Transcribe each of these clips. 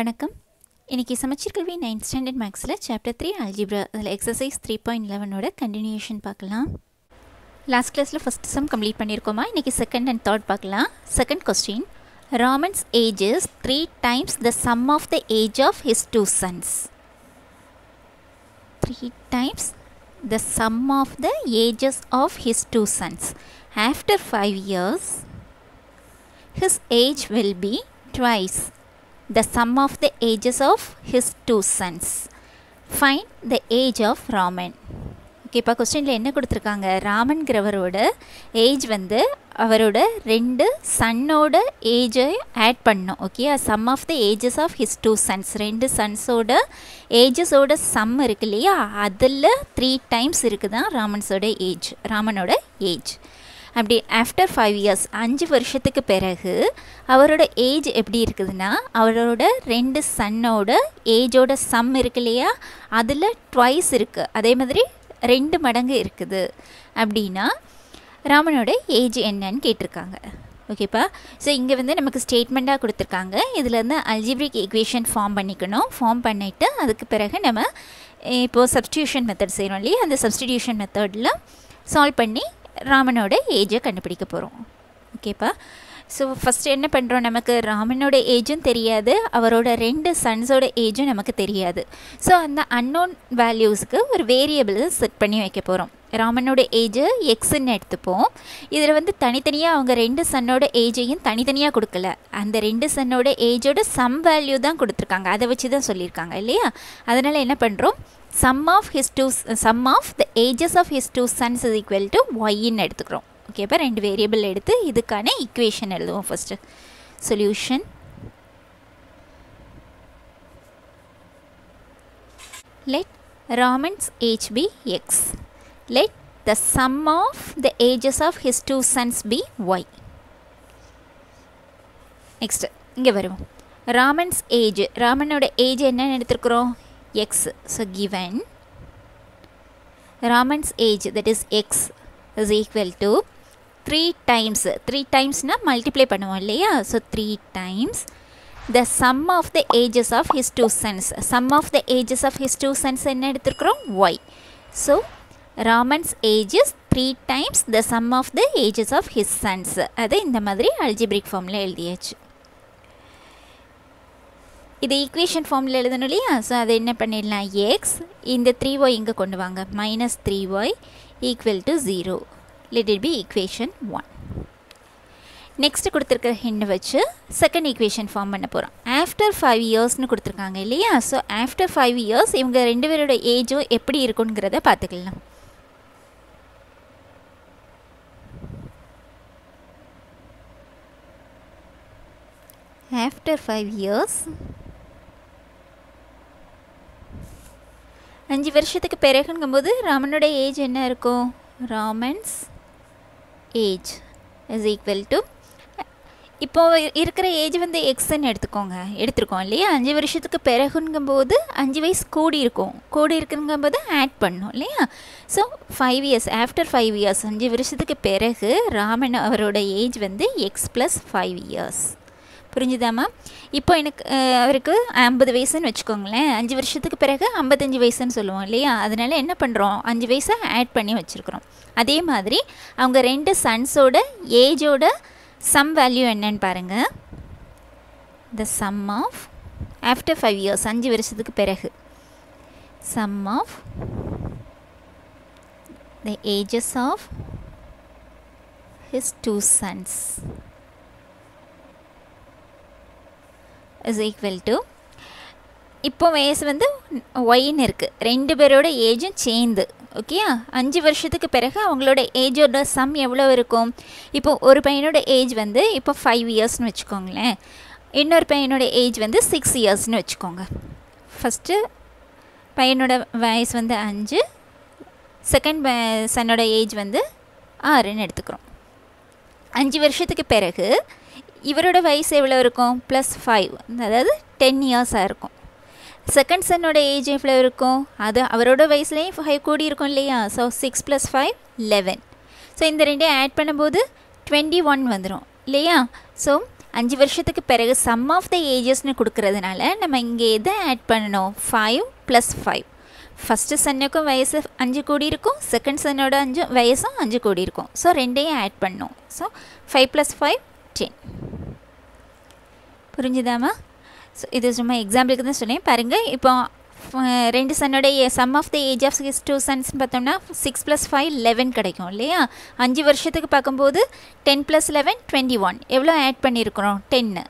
வணக்கம். இன்னைக்கு சமச்சீர் கல்வி 9th ஸ்டாண்டர்ட் மேக்ஸில் சாப்டர் 3 அல்ஜிப்ரா அதில் எக்ஸசைஸ் 3.11ஓட கண்டினியூஷன் பார்க்கலாம். லாஸ்ட் கிளாஸில் ஃபஸ்ட் சம் கம்ப்ளீட் பண்ணியிருக்கோமா, இன்றைக்கி செகண்ட் அண்ட் தேர்ட் பார்க்கலாம். Second question, Raman's age is 3 times the sum of the age of his 2 sons. 3 times the sum of the ages of his 2 sons. After 5 years, his age will be twice the sum of the ages of his 2 sons. Find the age of Raman. Okay, இப்போ கொஸ்டினில் என்ன கொடுத்துருக்காங்க, ராமன்கிறவரோட age வந்து அவரோட 2 சன்னோட ஏஜை add பண்ணும். Okay, sum of the ages of his 2 sons, 2 sonsோட ஏஜஸோட சம் இருக்கு இல்லையா, அதில் 3 times இருக்குதான் ராமன்ஸோட ஏஜ், ராமனோட ஏஜ். அப்படி ஆஃப்டர் 5 years, 5 வருஷத்துக்கு பிறகு அவரோட ஏஜ் எப்படி இருக்குதுன்னா, அவரோட 2 சன்னோட ஏஜோட சம் இருக்கு இல்லையா, அதில் ட்வைஸ் இருக்குது, அதே மாதிரி 2 மடங்கு இருக்குது. அப்படின்னா ராமனோட ஏஜ் என்னன்னு கேட்டிருக்காங்க. ஓகேப்பா, ஸோ இங்கே வந்து நமக்கு ஸ்டேட்மெண்ட்டாக கொடுத்துருக்காங்க, இதிலேருந்து அல்ஜிப்ரிக் ஈக்குவேஷன் ஃபார்ம் பண்ணிக்கணும். ஃபார்ம் பண்ணிவிட்டு அதுக்கு பிறகு நம்ம இப்போது சப்ஸ்டியூஷன் மெத்தட் செய்கிறோம் இல்லையா, அந்த சப்ஸ்டிடியூஷன் மெத்தடில் சால்வ் பண்ணி ராமனோட ஏஜை கண்டுபிடிக்க போகிறோம். ஓகேப்பா, ஸோ ஃபஸ்ட்டு என்ன பண்ணுறோம், நமக்கு ராமனோட ஏஜும் தெரியாது, அவரோட 2 sonsோட ஏஜும் நமக்கு தெரியாது. ஸோ அந்த அன்னோன் வேல்யூஸுக்கு ஒரு வேரியபிளை செட் பண்ணி வைக்க போகிறோம். ராமனோட ஏஜை எக்ஸுன்னு எடுத்துப்போம். இதில் வந்து தனித்தனியாக அவங்க 2 சன்னோட ஏஜையும் தனித்தனியாக கொடுக்கல, அந்த 2 சன்னோட ஏஜோட சம் வேல்யூ தான் கொடுத்துருக்காங்க, அதை வச்சு தான் சொல்லியிருக்காங்க இல்லையா. அதனால் என்ன பண்ணுறோம், sum of the ages of his 2 sons is equal to yன்னு எடுத்துக்கிறோம். ஓகே, இப்போ 2 variable எடுத்து இதுக்கான ஈக்குவேஷன் எழுதுவோம். First solution, let Raman's age be x, let the sum of the ages of his 2 sons be y. Next இங்கே வருவோம், Raman's age, ராமனோட age என்னன்னு எடுத்துருக்குறோம், x. So given Raman's age, that is x, is equal to 3 times. 3 times na multiply பண்ணுவோம் இல்லையா, so 3 times the sum of the ages of his 2 sons. Sum of the ages of his 2 sons என்ன எடுத்துக்கிறோம், y. So Raman's age is 3 times the sum of the ages of his sons. அது இந்த மாதிரி algebraic formula எழுதியாச்சு. இது equation ஃபார்மில் எழுதணும் இல்லையா, ஸோ அதை என்ன பண்ணிடலாம், எக்ஸ் இந்த 3y இங்கே கொண்டு வாங்க, -3y equal to 0. Let it be equation 1. Next கொடுத்துருக்குற ஹிண்ட் வச்சு செகண்ட் ஈக்குவேஷன் ஃபார்ம் பண்ண போகிறோம். ஆஃப்டர் 5 yearsன்னு கொடுத்துருக்காங்க இல்லையா, ஸோ ஆஃப்டர் 5 years இவங்க 2 பேரோட ஏஜும் எப்படி இருக்குங்கிறத பார்த்துக்கலாம். ஆஃப்டர் 5 years, 5 வருஷத்துக்கு பிறகுங்கும்போது ராமனோட ஏஜ் என்ன இருக்கும், Raman's age is equal to, இப்போது இருக்கிற ஏஜ் வந்து எக்ஸ்ன்னு எடுத்துருக்கோம் இல்லையா, 5 வருஷத்துக்கு பிறகுங்கும்போது 5 வயசு கூடி இருக்கும், கூடி இருக்குங்கும்போது ஆட் பண்ணோம் இல்லையா. ஸோ 5 years, ஆஃப்டர் 5 years 5 வருஷத்துக்கு பிறகு ராமன் அவரோட ஏஜ் வந்து எக்ஸ் ப்ளஸ் 5 years. புரிஞ்சுதாம்மா? இப்போ எனக்கு அவருக்கு 50 வயசுன்னு வச்சுக்கோங்களேன், 5 வருஷத்துக்கு பிறகு 55 வயசுன்னு சொல்லுவோம் இல்லையா, அதனால் என்ன பண்ணுறோம், 5 வயசை ஆட் பண்ணி வச்சுருக்குறோம். அதே மாதிரி அவங்க 2 sonsோட ஏஜோட சம் வேல்யூ என்னன்னு பாருங்கள், the sum of after 5 years 5 வருஷத்துக்கு பிறகு sum of the ages of his 2 sons is equal to, இப்போ வயசு வந்து ஒயின்னு இருக்குது, 2 பேரோட ஏஜும் சேர்ந்து. ஓகேயா, 5 வருஷத்துக்கு பிறகு அவங்களோட ஏஜோட சம் எவ்வளோ இருக்கும், இப்போ ஒரு பையனோட ஏஜ் வந்து இப்போ 5 yearsன்னு வச்சுக்கோங்களேன், இன்னொரு பையனோட ஏஜ் வந்து 6 yearsன்னு வச்சுக்கோங்க. ஃபஸ்ட்டு பையனோட வயசு வந்து 5, செகண்ட் சன்னோட ஏஜ் வந்து 6ன்னு எடுத்துக்கிறோம். 5 வருஷத்துக்கு பிறகு இவரோட வயசு எவ்வளோ இருக்கும், +5, அதாவது 10 yearsஸாக இருக்கும். செகண்ட் சன்னோட ஏஜ் எவ்வளோ இருக்கும், அது அவரோட வயசுலேயும் 5 கூடி இருக்கும் இல்லையா, ஸோ 6 + 5 11. ஸோ இந்த ரெண்டையும் ஆட் பண்ணும்போது 21 வந்துடும் இல்லையா. So 5 varshithukku peragu sum of the ages nu kudukiradunala nama inge edha add pannano 5 + 5 first son ku vayasu 5 kodi irukum second son oda 5 vayasu 5 kodi irukum so rendeya add pannnom so 5 + 5 10 purinjidama so idu summa example ku than sollren parunga ipo rendu son oda sum of the age of his two sons pathona 6 + 5 = 11 kedaikum illaya 5 varshathukku paakumbodhu 10 + 11 21 evlo add pannirukkom 10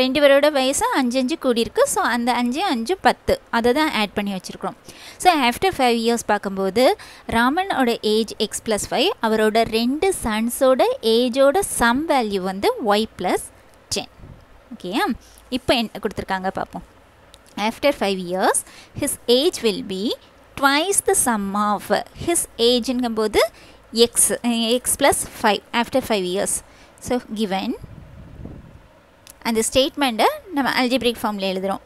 ரெண்டு பேரோட வயசு 5 கூடி இருக்கு so அந்த 5 5 10 அத தான் add பண்ணி வச்சிருக்கோம் சோ ஆஃப்டர் 5 இயர்ஸ் பாக்கும்போது ராமனோட ஏஜ் x + 5 அவரோட ரெண்டு சன்ஸோட ஏஜோட சம் வேல்யூ வந்து y + 10 ஓகேயா இப்போ என்ன கொடுத்திருக்காங்க பாப்போம் after 5 years his age will be twice the sum of his age ங்கும்போது x + 5 after 5 years so given and the statement nama algebraic form la eludrom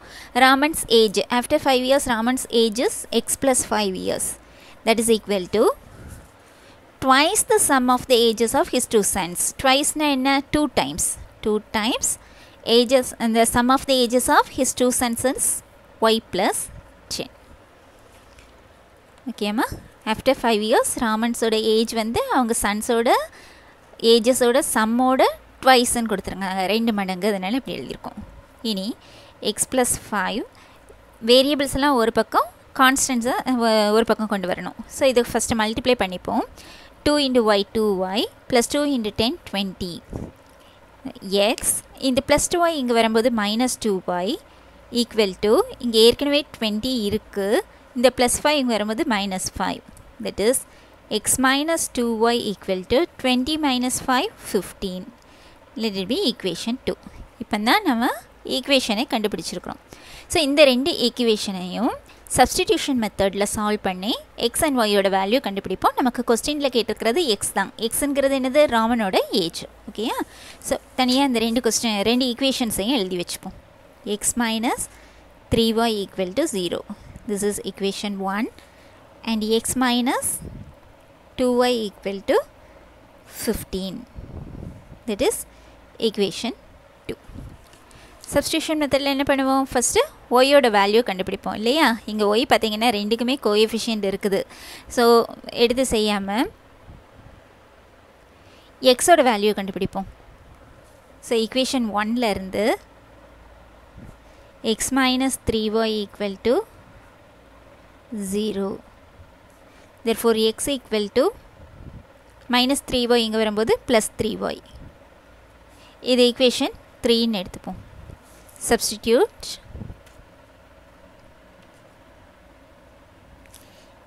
Raman's age after 5 years Raman's age is x + 5 years that is equal to twice the sum of the ages of his two sons twice na enna 2 times ages and the sum of the ages of his two sons is y + 10 okay ma after 5 years Raman's oda age vende avanga sons oda ages oda sum oda twice and கொடுத்துருக்காங்க ரெண்டு மடங்கு அதனால இப்படி எழுதிருக்கோம் இனி x + 5 variables எல்லாம் ஒரு பக்கம் constants ஒரு பக்கம் கொண்டு வரணும் சோ இது ஃபர்ஸ்ட் மல்டிப்ளை பண்ணிப்போம் 2 × y 2y + 2 × 10 20 x இந்த +2y இங்க வரும்போது -2y இங்க ஏற்கனவே 20 இருக்கு இந்த +5 இங்க வரும்போது -5 that is x - 2y = 20 - 5 15 let it be equation 2 இப்பனா நாம ஈக்குவேஷனை கண்டுபிடிச்சிருக்கோம் சோ இந்த ரெண்டு ஈக்குவேஷனையும் சப்ஸ்டிட்யூஷன் மெத்தட்ல சால்வ் பண்ணி x and y ஓட வேல்யூ கண்டுபிடிப்போம் நமக்கு क्वेश्चनல கேட்டிருக்கிறது x தான் x ங்கிறது என்னது ராமனோட ஏஜ் ஓகேயா சோ தனியா இந்த ரெண்டு क्वेश्चन ரெண்டு ஈக்குவேஷன்ஸையும் எழுதி வெச்சுப்போம் x - 3y = 0 this is equation 1 and x - 2y = 15 that is equation 2 substitution method la enna panuvom first y oda value kandupidippom illaya inga y pathina rendukume coefficient irukku so eduthu seiyama x oda value kandupidippom so equation 1 la irundhu x - 3y = 0 therefore x = -3y இங்க வரும்போது +3y இது equation 3 ன்னு எடுத்துப்போம் substitute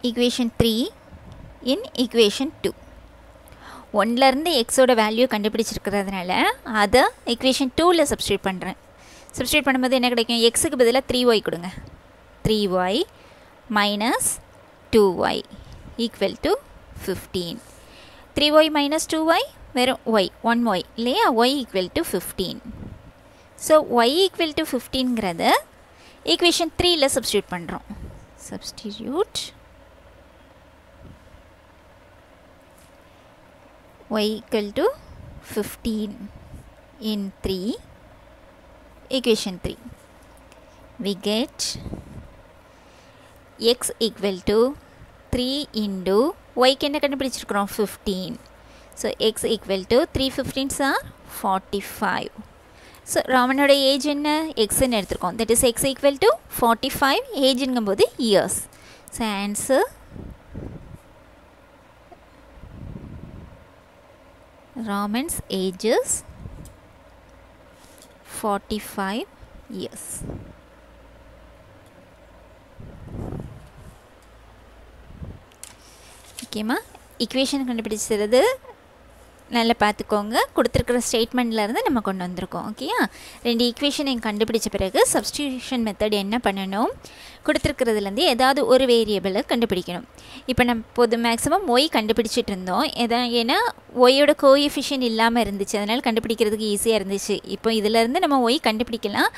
equation 3 in equation 2 1 ல இருந்து x ஓட value கண்டுபிடிச்சிருக்கிறதுனால அத equation 2 ல சப்ஸ்டிட்யூட் பண்றேன் சப்ஸ்டிட்யூட் பண்ணும்போது என்ன கிடைக்கும் x க்கு பதிலா 3y கொடுங்க 3y - 2y = 15 3y - 2y வெறும் y 1y இல்லையா y = 15 so y = 15 ங்கிறது equation 3 ல சப்ஸ்டிட்யூட் பண்றோம் substitute y = 15 in 3 equation 3 we get x = 3 × y க்கு என்ன கண்டுபிடிச்சிருக்கோம் 15 so x = 3 15s are 45 so ராமனோட ஏஜ் என்ன x ன்னு எடுத்துறோம் that is x = 45 ஏஜ் ங்கும்போது years so answer Raman's age is 45 years okay ma equation கண்டுபிடிச்சிறது நல்லா பாத்துக்கோங்க கொடுத்திருக்கிற ஸ்டேட்மென்ட்ல இருந்து நம்ம கொண்டு வந்திருக்கோம் ஓகேயா ரெண்டு ஈக்குவேஷனை கண்டுபிடிச்ச பிறகு சப்ஸ்டிட்யூஷன் மெத்தட் என்ன பண்ணனும் கொடுத்திருக்கிறதுல இருந்து ஏதாவது ஒரு வேரியபிளை கண்டுபிடிக்கணும் இப்போ நம்ம பொது மேக்ஸिमम y கண்டுபிடிச்சிட்டு இருந்தோம் ஏன்னா y ஓட கோஎஃபிஷியன்ட் இல்லாம இருந்துச்சு அதனால கண்டுபிடிக்கிறதுக்கு ஈஸியா இருந்துச்சு இப்போ இதில இருந்து நம்ம y கண்டுபிடிக்கலாம்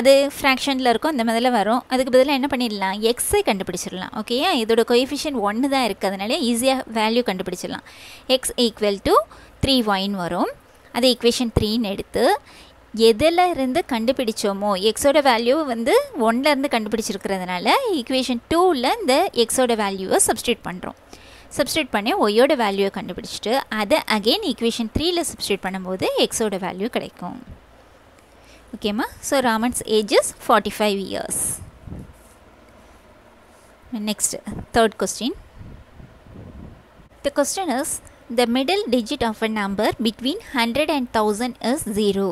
அது ஃபிராக்ஷன்ல இருக்கும் அந்த மாதிரி வரும் அதுக்கு பதிலா என்ன பண்ணிடலாம் x ஐ கண்டுபிடிச்சிரலாம் ஓகேயா இதோட கோஎஃபிஷியன்ட் 1 தான் இருக்கு அதனால ஈஸியா வேல்யூ கண்டுபிடிச்சிரலாம் x = 3y ன்னு வரும் அது equation 3 ன்னு எடுத்து எதில இருந்து கண்டுபிடிச்சோமோ x ஓட வேல்யூ வந்து 1 ல இருந்து கண்டுபிடிச்சிருக்கிறதுனால ஈக்குவேஷன் 2 ல இந்த x ஓட வேல்யூவை சப்ஸ்டிட் பண்றோம். சப்ஸ்டிட் பண்ணி y ஓட வேல்யூவை கண்டுபிடிச்சிட்டு அத அகைன் ஈக்குவேஷன் 3 ல சப்ஸ்டிட் பண்ணும்போது x ஓட வேல்யூ கிடைக்கும். ஓகேமா? So Raman's age is 45 years. Next, third question. The question is, the middle digit of a number between 100 and 1000 is 0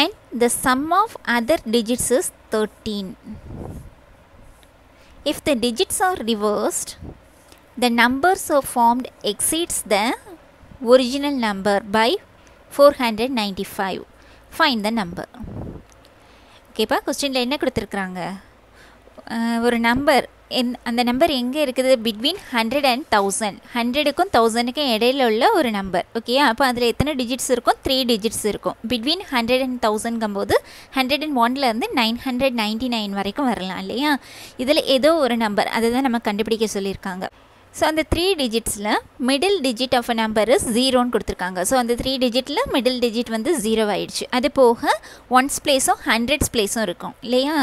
and the sum of other digits is 13. If the digits are reversed, the number so formed exceeds the original number by 495. Find the number. Okay pa, question la enna kuduthirukkranga ஒரு number அந்த number எங்கே இருக்குது between 100 and 1000 100க்கும் 1000க்கும் இடையில உள்ள ஒரு number. Okay, அப்போ அதில் எத்தனை டிஜிட்ஸ் இருக்கும்? 3 டிஜிட்ஸ் இருக்கும். பிட்வீன் 100 and 1000ங்கும்போது 101லேருந்து 999 வரைக்கும் வரலாம் இல்லையா? இதில் ஏதோ ஒரு நம்பர் அதை தான் நம்ம கண்டுபிடிக்க சொல்லியிருக்காங்க. ஸோ அந்த 3 டிஜிட்ஸில் middle digit of a number is 0ன்னு கொடுத்துருக்காங்க. ஸோ அந்த 3 டிஜிட்டில் மிடில் டிஜிட் வந்து 0 ஆயிடுச்சு. அது போக 1s பிளேஸும் 100s பிளேஸும் இருக்கும் இல்லையா?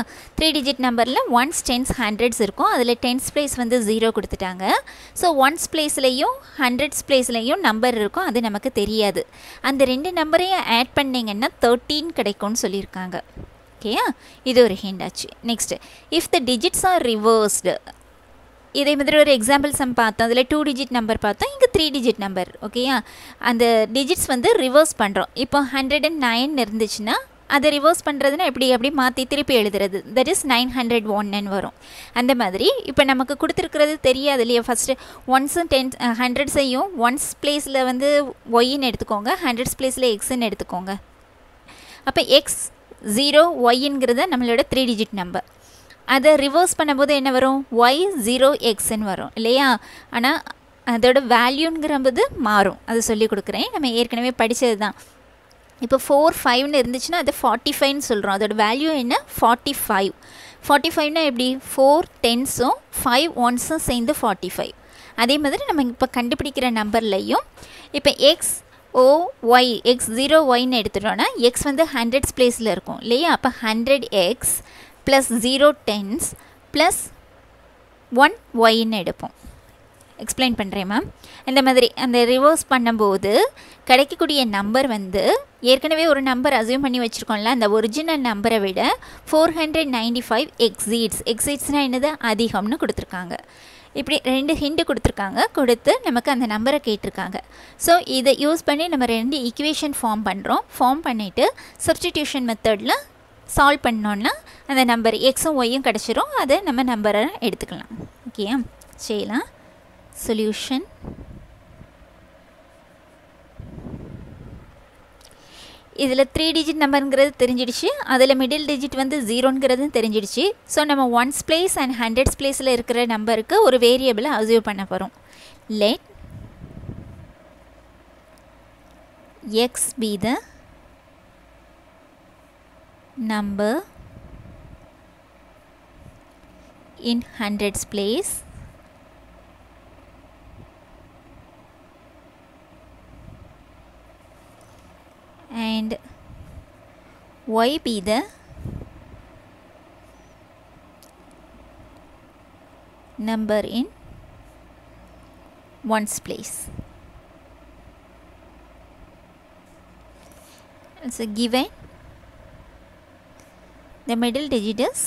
3 டிஜிட் நம்பரில் 1s, 10s, 100s இருக்கும். அதில் 10s பிளேஸ் வந்து 0 கொடுத்துட்டாங்க. ஸோ 1s பிளேஸ்லையும் 100s பிளேஸ்லையும் நம்பர் இருக்கும், அது நமக்கு தெரியாது. அந்த ரெண்டு நம்பரையும் ஆட் பண்ணிங்கன்னா 13 கிடைக்கும்னு சொல்லியிருக்காங்க. ஓகேயா? இது ஒரு ஹிண்ட் ஆச்சு. Next, if the digits are reversed. இதே மாதிரி ஒரு எக்ஸாம்பிள் சம் பார்த்தோம். அதில் 2 டிஜிட் நம்பர் பார்த்தோம், இங்கே 3 டிஜிட் நம்பர். ஓகேயா? அந்த டிஜிட்ஸ் வந்து ரிவர்ஸ் பண்ணுறோம். இப்போ 109 இருந்துச்சுன்னா அதை ரிவர்ஸ் பண்ணுறதுன்னா எப்படி மாற்றி திருப்பி எழுதுறது, தட் இஸ் 901ன்னு வரும். அந்த மாதிரி இப்போ நமக்கு கொடுத்துருக்கிறது தெரியாது இல்லையா? ஃபஸ்ட்டு 1s, 10s, 100s ஐயும் 1s பிளேஸில் வந்து ஒய்ன்னு எடுத்துக்கோங்க, 100s பிளேஸில் எக்ஸ்ன்னு எடுத்துக்கோங்க. அப்போ x 0 ஒய்ங்கிறத நம்மளோட 3 டிஜிட் நம்பர். அதை ரிவர்ஸ் பண்ணும்போது என்ன வரும்? y 0 xன்னு வரும் இல்லையா? ஆனால் அதோட வேல்யூங்கிறபோது மாறும், அது சொல்லி கொடுக்குறேன். நம்ம ஏற்கனவே படித்தது தான். இப்போ 4, 5ன்னு இருந்துச்சுன்னா அது 45ன்னு சொல்கிறோம். அதோட வேல்யூ என்ன? 45. 45னா எப்படி? 4 10s உம் 5 1s உம் சேர்ந்து 45. அதே மாதிரி நம்ம இப்போ கண்டுபிடிக்கிற நம்பர்லையும் இப்போ x 0 ஒய்ன்னு எடுத்துட்டோன்னா எக்ஸ் வந்து 100s பிளேஸில் இருக்கும் இல்லையா? அப்போ 100x + 0 10s + 1 ஒய்ன்னு எடுப்போம். எக்ஸ்பிளைன் பண்ணுறேன் மேம். இந்த மாதிரி அந்த ரிவர்ஸ் பண்ணும்போது கிடைக்கக்கூடிய நம்பர் வந்து ஏற்கனவே ஒரு நம்பர் அசியூம் பண்ணி வச்சுருக்கோம்ல, அந்த ஒரிஜினல் நம்பரை விட 495 எக்ஸீட்ஸ்னால் என்னது? அதிகம்னு கொடுத்துருக்காங்க. இப்படி 2 ஹிண்ட் கொடுத்துருக்காங்க. கொடுத்து நமக்கு அந்த நம்பரை கேட்டிருக்காங்க. ஸோ இதை யூஸ் பண்ணி நம்ம 2 ஈக்குவேஷன் ஃபார்ம் பண்ணுறோம். ஃபார்ம் பண்ணிவிட்டு சப்ஸ்டிடியூஷன் மெத்தடில் சால்வ் பண்ணோன்னா அந்த நம்பர் எக்ஸும் ஒய்யும் கிடச்சிரும். அதை நம்ம நம்பரை எடுத்துக்கலாம். ஓகேயா? செய்யலாம். சொல்யூஷன். இதில் 3 டிஜிட் நம்பருங்கிறது தெரிஞ்சிடுச்சு, அதில் மிடில் டிஜிட் வந்து 0ங்கிறதும் தெரிஞ்சிடுச்சு. ஸோ நம்ம 1s பிளேஸ் and 100s பிளேஸில் இருக்கிற நம்பருக்கு ஒரு வேரியபிளை அசூவ் பண்ண போகிறோம். Let x be the number in 100s place and y be the number in 1s place. It's a given. The middle digit is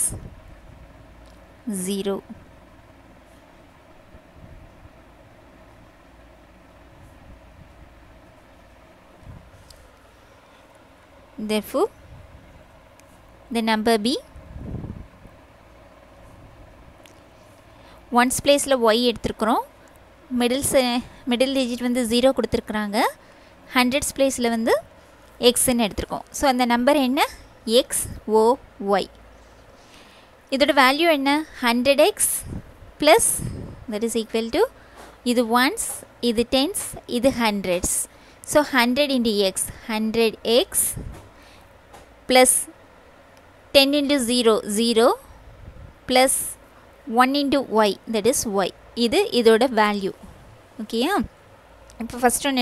0. Therefore, the number be 1s place y எடுத்துக்கிறோம், middle digit வந்து 0 கொடுத்துருக்குறாங்க, 100s place வந்து xன்னு எடுத்துருக்கோம். So அந்த number என்ன? x, o, y. இதோட value என்ன? 100x + that is equal to இது 1s இது 10s இது 100s. So 100 into x 100x + 10 into 0 0 + 1 into y that is y. இது இதோட வேல்யூ. ஓகேயா? First one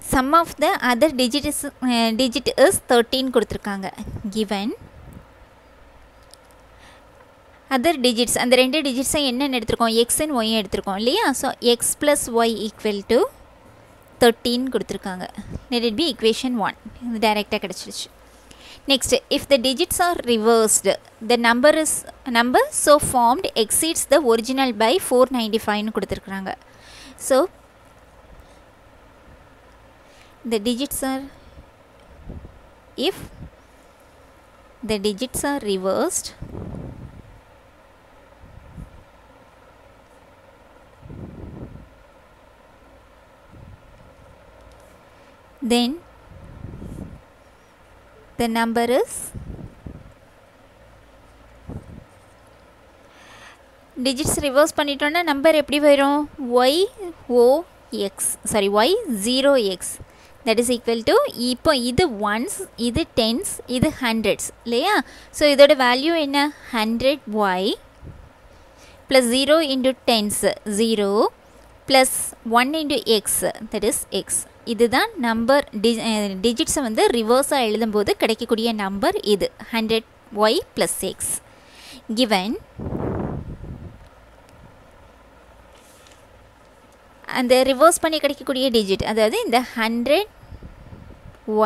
sum of the other digit is 13 given. Other digits and the two digits are x and y liya? So x plus y equal to 13 let it be equation 1 direct. Next, if the digits are reversed, the number so formed exceeds the original by 495. So the digits are if the digits are reversed, then the number is digits reverse pannitona number eppadi varum y o x sorry y 0 x that is equal to ipo idu ones idu tens idu hundreds illaya, so idoda value enna 100 y plus 0 into tens 0 plus 1 into x that is x. This is number digits vandu reverse a eludumbodu kedaikkodiya number idu 100 y plus x given, and the reverse panni kedaikkodiya digit adhaadu inda 100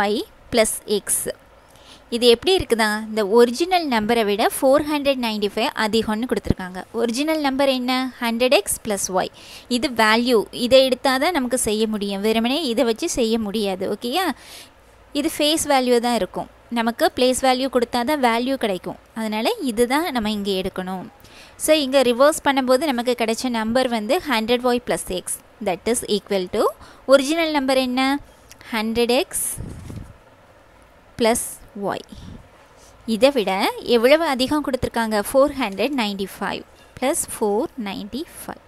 y plus x idu eppadi irukudha the original number vida 495 adhigonu kuduthirukanga. Original number enna 100x plus y idu value idu eduthaada namakku seiya mudiyum verumane idu vechi seiya mudiyadu okay ya idu face value da irukum namakku place value kuduthaada value kedaikum adanal idu da nama inge edukanum. So inga reverse pannumbodhu namakku kedacha number vandu 100y plus x that is equal to original number enna 100x plus y. இதை விட எவ்வளவு அதிகம் கொடுத்திருக்காங்க 495 plus 495.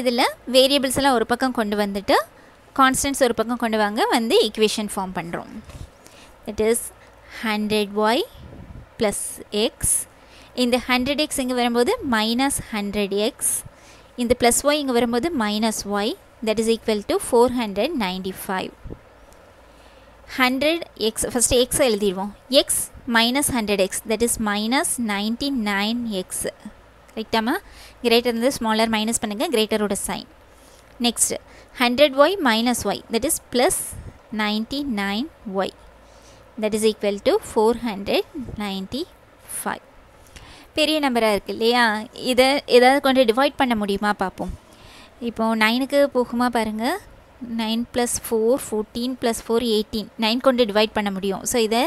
இதில் வேரியபிள்ஸ் எல்லாம் ஒரு பக்கம் கொண்டு வந்துட்டு கான்ஸ்டன்ட்ஸ் ஒரு பக்கம் கொண்டு வந்து ஈக்குவேஷன் ஃபார்ம் பண்ணுறோம். That is 100y plus x. இந்த 100x இங்கே வரும்போது minus 100x. இந்த ப்ளஸ் y இங்கே வரும்போது minus y. That is equal to 495. 100x first x எழுதிடுவோம் x minus 100x that is minus 99x ரைட்டாமா greater இருந்து smaller minus பண்ணுங்க greater ஓட sign. Next 100y minus y that is plus 99y that is equal to 495. பெரிய நம்பராக இருக்கு இல்லையா, இதை ஏதாவது கொண்டு டிவைட் பண்ண முடியுமா பார்ப்போம். இப்போது 9க்கு போகுமா பாருங்கள், 9 plus 4 14 plus 4 18 9 கொண்டு டிவைட் பண்ண முடியும். ஸோ இதை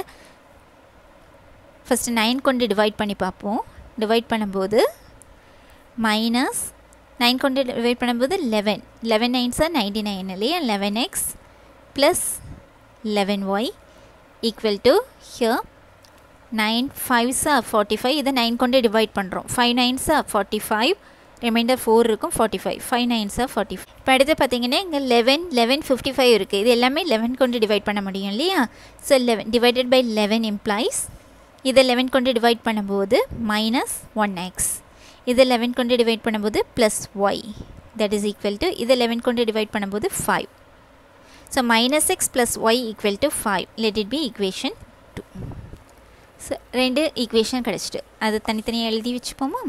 ஃபஸ்ட்டு 9 கொண்டு டிவைட் பண்ணி பார்ப்போம். டிவைட் பண்ணும்போது மைனஸ் 9 கொண்டு டிவைட் பண்ணும்போது 11 9 சார் 99 இல்லையா 11x plus 11y equal to here 9 5 சார் 45 இதை 9 கொண்டு டிவைட் பண்ணுறோம் 5 9 சார் 45 remainder 4 இருக்கும் 45 5 9 சார் 45. இப்போ அடுத்து பார்த்தீங்கன்னா இங்கே 11 55 இருக்குது, இது எல்லாமே 11 கொண்டு டிவைட் பண்ண முடியும் இல்லையா. ஸோ 11 divided by 11 இம்ப்ளைஸ் இதை 11 கொண்டு டிவைட் பண்ணும்போது மைனஸ் 1x, இதை 11 கொண்டு டிவைட் பண்ணும்போது plus y that is equal to இதை 11 கொண்டு டிவைட் பண்ணும்போது 5. So minus x plus y equal to 5 let it be equation 2. So ரெண்டு ஈக்குவேஷன் கிடச்சிட்டு அதை தனித்தனியாக எழுதி வச்சுப்போமா.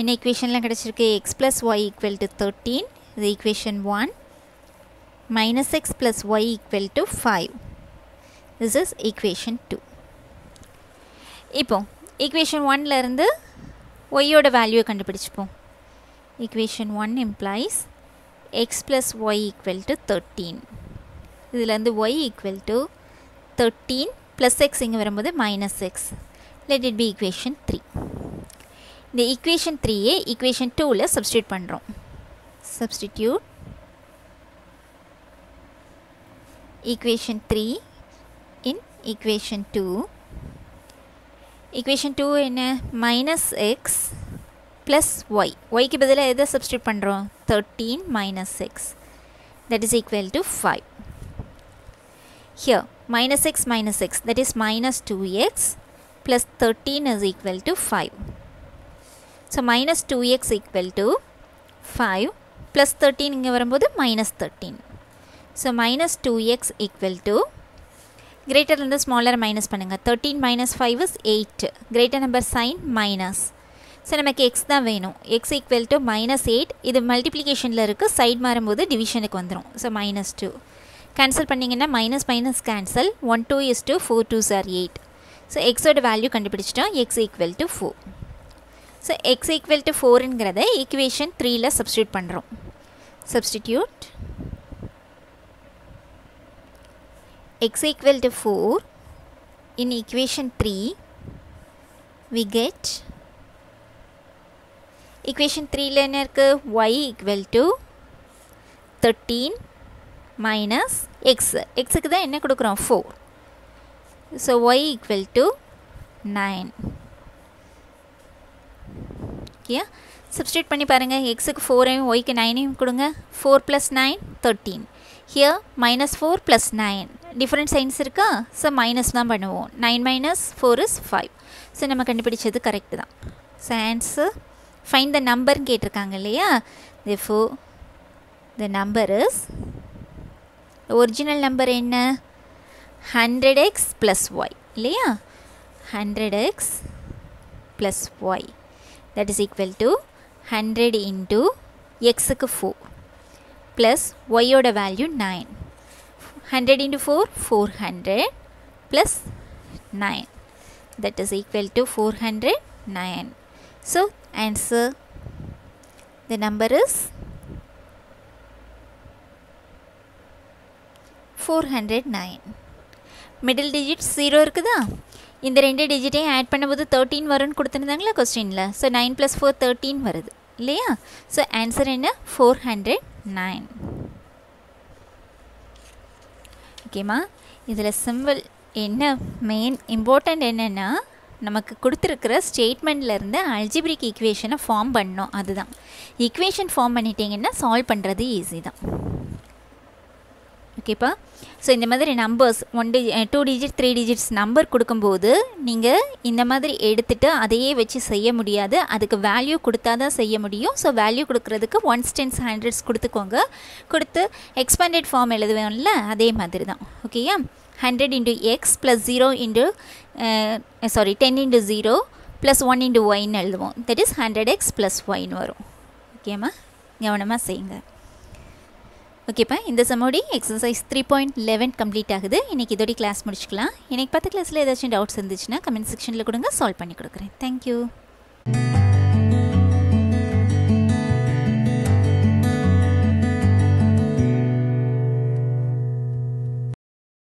In equation la kedachirukku x plus y equal to 13 the equation 1 minus x plus y equal to 5 this is equation 2. இப்போ equation 1 la irundhu y oda value kandupidichupom. Equation 1 implies x plus y equal to 13 idhula irundhu y equal to 13 plus x inga varumbodhu minus x let it be equation 3. இந்த equation 3 equation 2ல substitute பண்ணுறோம். Substitute equation 3 in equation 2. Equation 2 என்ன minus x plus y, yக்கு பதிலா எதை substitute பண்ணுறோம் 13 minus x that is equal to 5. Here minus x that is minus 2x plus 13 is equal to 5. So minus 2x equal to 5 plus 13 இங்கே வரும்போது minus 13. So minus 2x equal to greater than the smaller minus பண்ணுங்க. 13 minus 5 is 8. Greater number sign minus. So நமக்கு x தான் வேணும். X equal to minus 8. இது multiplicationல இருக்கு. Side மாறும்போது divisionக்கு வந்துரும். So minus 2. Cancel பண்ணிங்கன்னா minus minus cancel. 1 2 is 2. 4 2s are 8. So x ஓட value கண்டுபிடிச்சிட்டோம். X equal to 4. So x equal to 4 இன்கிறது equation 3ல substitute பண்டுரும். Substitute. X equal to 4 in equation 3 we get equation 3ல என்ன இருக்கு y equal to 13 minus x. xக்குதான் என்ன குடுக்குறோம் 4. So y equal to 9. Yeah. Substitute பண்ணி பாருங்க x க்கு 4 ஐயும் y க்கு 9 ஐயும் கொடுங்க. 4 plus 9 13. Here minus 4 plus 9 different signs இருக்கா? So minus தான் பண்ணுவோம். 9 minus 4 is 5. So நம்ம கண்டுபிடிச்சது கரெக்ட் தான். So answer find the number ன்னு கேட்டிருக்காங்க இல்லையா? Therefore the number is original number என்ன? 100x plus y இல்லையா? 100x plus y. That is equal to 100 into x க்கு 4 plus y ஓட value 9. 100 into 4 400 plus 9. That is equal to 409. So answer the number is 409. Middle digit 0 இருக்குதா? இந்த 2 டிஜிட்டையும் add பண்ணும்போது 13 வரும்னு கொடுத்திருந்தாங்களா क्वेश्चनல. So 9 plus 4 13 வருது இல்லையா? So answer என்ன 409. ஓகேமா? இதுல சிம்பிள் என்ன மெயின் இம்பார்ட்டன்ட் என்னன்னா நமக்கு கொடுத்திருக்கிற ஸ்டேட்மெண்ட்ல இருந்து அல்ஜிப்ரிக் ஈக்குவேஷனை ஃபார்ம் பண்ணனும் அதுதான். ஈக்குவேஷன் ஃபார்ம் பண்ணிட்டீங்கன்னா சால்வ் பண்றது ஈஸி தான். ஓகேப்பா? ஸோ இந்த மாதிரி numbers 1 digit 2 digit 3 digits number கொடுக்கும்போது நீங்கள் இந்த மாதிரி எடுத்துகிட்டு அதையே வச்சு செய்ய முடியாது. அதுக்கு வேல்யூ கொடுத்தா தான் செய்ய முடியும். ஸோ வேல்யூ கொடுக்குறதுக்கு 1s 10s 100s கொடுத்துக்கோங்க. கொடுத்து எக்ஸ்பேண்டட் ஃபார்ம் எழுதுவேன்ல அதே மாதிரி தான். ஓகேயா? 100 into x plus 0 into 10 into 0 plus 1 into ஒய்ன்னு எழுதுவோம். தட் இஸ் 100x ப்ளஸ் ஒய்ன்னு வரும். ஓகேம்மா? கவனமாக செய்யுங்க. ஓகேப்பா? இந்த சமோடி எக்ஸசைஸ் 3.11 கம்ப்ளீட் ஆகுது. இன்றைக்கி இதோடி கிளாஸ் முடிச்சுக்கலாம். இன்றைக்கி 10 கிளாஸில் ஏதாச்சும் டவுட்ஸ் இருந்துச்சுன்னா கமெண்ட் செக்ஷனில் கொடுங்க, சால்வ் பண்ணி கொடுக்குறேன். தேங்க்யூ.